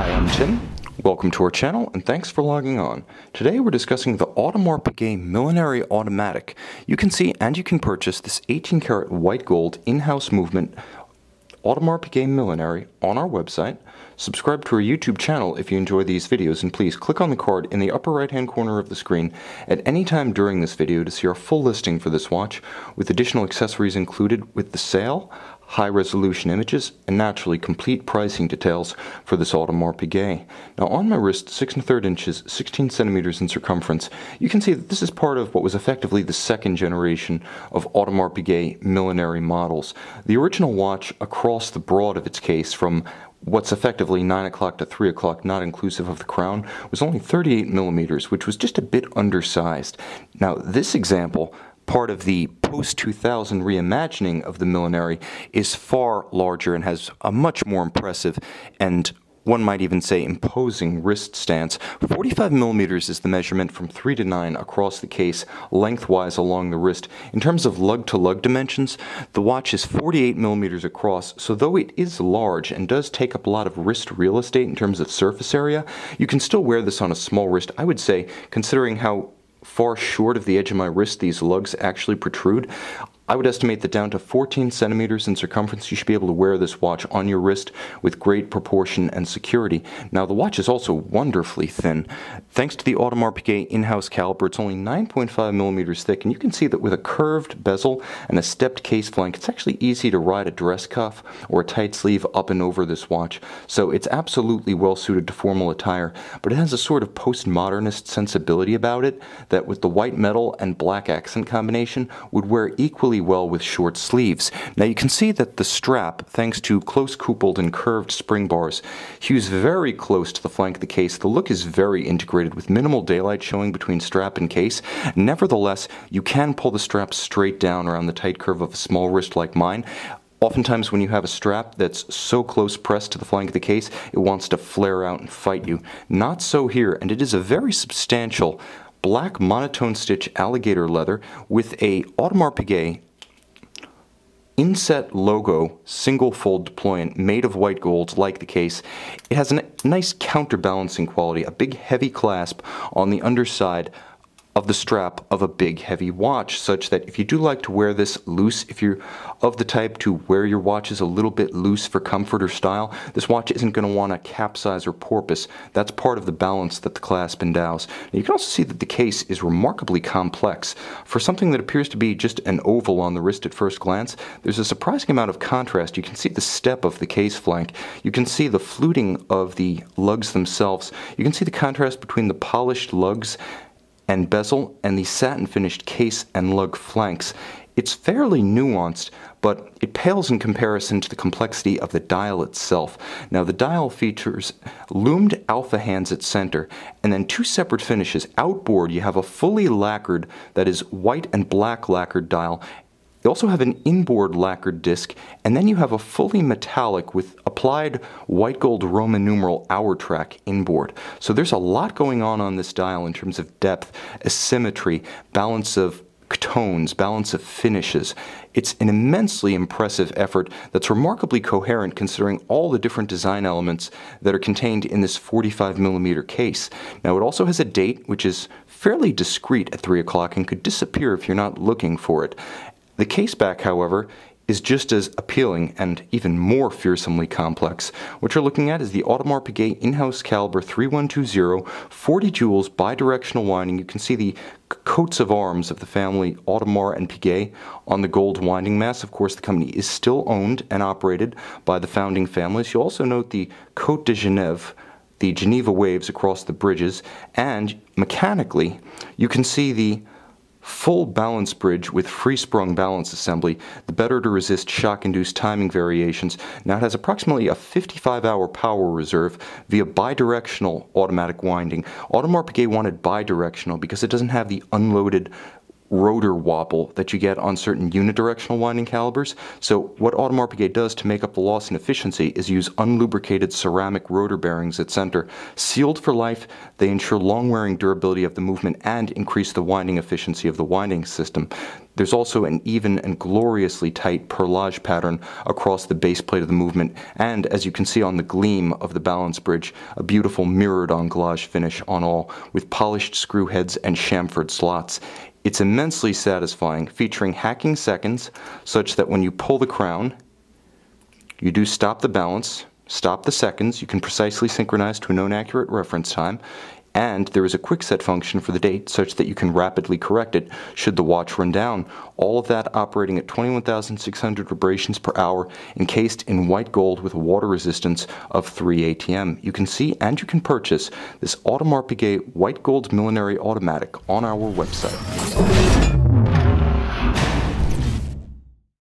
Hi, I'm Tim. Welcome to our channel and thanks for logging on. Today we're discussing the Audemars Piguet Millenary Automatic. You can see and you can purchase this 18 karat white gold in-house movement Audemars Piguet Millenary on our website. Subscribe to our YouTube channel if you enjoy these videos, and please click on the card in the upper right hand corner of the screen at any time during this video to see our full listing for this watch with additional accessories included with the sale, high resolution images, and naturally complete pricing details for this Audemars Piguet. Now on my wrist, 6 1/3 inches, 16 centimeters in circumference, you can see that this is part of what was effectively the second generation of Audemars Piguet Millenary models. The original watch across the broad of its case from what's effectively 9 o'clock to 3 o'clock, not inclusive of the crown, was only 38 millimeters, which was just a bit undersized. Now this example, part of the post-2000 reimagining of the Millenary, is far larger and has a much more impressive and, one might even say, imposing wrist stance. 45 millimeters is the measurement from 3 to 9 across the case, lengthwise along the wrist. In terms of lug-to-lug dimensions, the watch is 48 millimeters across, so though it is large and does take up a lot of wrist real estate in terms of surface area, you can still wear this on a small wrist. I would say, considering how far short of the edge of my wrist these lugs actually protrude, I would estimate that down to 14 centimeters in circumference, you should be able to wear this watch on your wrist with great proportion and security. Now the watch is also wonderfully thin. Thanks to the Audemars Piguet in-house caliper, it's only 9.5 millimeters thick, and you can see that with a curved bezel and a stepped case flank, it's actually easy to ride a dress cuff or a tight sleeve up and over this watch. So it's absolutely well suited to formal attire, but it has a sort of postmodernist sensibility about it that, with the white metal and black accent combination, would wear equally well with short sleeves. Now you can see that the strap, thanks to close coupled and curved spring bars, hews very close to the flank of the case. The look is very integrated with minimal daylight showing between strap and case. Nevertheless, you can pull the strap straight down around the tight curve of a small wrist like mine. Oftentimes when you have a strap that's so close pressed to the flank of the case, it wants to flare out and fight you. Not so here, and it is a very substantial black monotone stitch alligator leather with a Audemars Piguet inset logo single fold deployant made of white gold like the case. It has a nice counterbalancing quality, a big heavy clasp on the underside of the strap of a big heavy watch, such that if you do like to wear this loose, if you're of the type to wear your watches a little bit loose for comfort or style, this watch isn't going to want to capsize or porpoise. That's part of the balance that the clasp endows. Now, you can also see that the case is remarkably complex. For something that appears to be just an oval on the wrist at first glance, there's a surprising amount of contrast. You can see the step of the case flank. You can see the fluting of the lugs themselves. You can see the contrast between the polished lugs and bezel and the satin finished case and lug flanks. It's fairly nuanced, but it pales in comparison to the complexity of the dial itself. Now the dial features loomed alpha hands at center, and then two separate finishes. Outboard, you have a fully lacquered, that is white and black lacquered dial. You also have an inboard lacquered disc, and then you have a fully metallic with applied white gold Roman numeral hour track inboard. So there's a lot going on this dial in terms of depth, asymmetry, balance of tones, balance of finishes. It's an immensely impressive effort that's remarkably coherent considering all the different design elements that are contained in this 45 millimeter case. Now it also has a date which is fairly discreet at 3 o'clock and could disappear if you're not looking for it. The case back, however, is just as appealing and even more fearsomely complex. What you're looking at is the Audemars Piguet in-house caliber 3120, 40 jewels, bidirectional winding. You can see the coats of arms of the family Audemars and Piguet on the gold winding mass. Of course, the company is still owned and operated by the founding families. You'll also note the Côte de Genève, the Geneva waves across the bridges, and mechanically, you can see the full balance bridge with free-sprung balance assembly, the better to resist shock-induced timing variations. Now it has approximately a 55-hour power reserve via bidirectional automatic winding. Audemars Piguet wanted bidirectional because it doesn't have the unloaded rotor wobble that you get on certain unidirectional winding calibers. So what Audemars Piguet does to make up the loss in efficiency is use unlubricated ceramic rotor bearings at center. Sealed for life, they ensure long-wearing durability of the movement and increase the winding efficiency of the winding system. There's also an even and gloriously tight perlage pattern across the base plate of the movement, and as you can see on the gleam of the balance bridge, a beautiful mirrored anglage finish on all, with polished screw heads and chamfered slots. It's immensely satisfying, featuring hacking seconds, such that when you pull the crown, you do stop the balance, stop the seconds, you can precisely synchronize to a known accurate reference time, and there is a quick set function for the date such that you can rapidly correct it should the watch run down. All of that operating at 21,600 vibrations per hour, encased in white gold with a water resistance of 3 ATM. You can see and you can purchase this Audemars Piguet white gold millinery automatic on our website.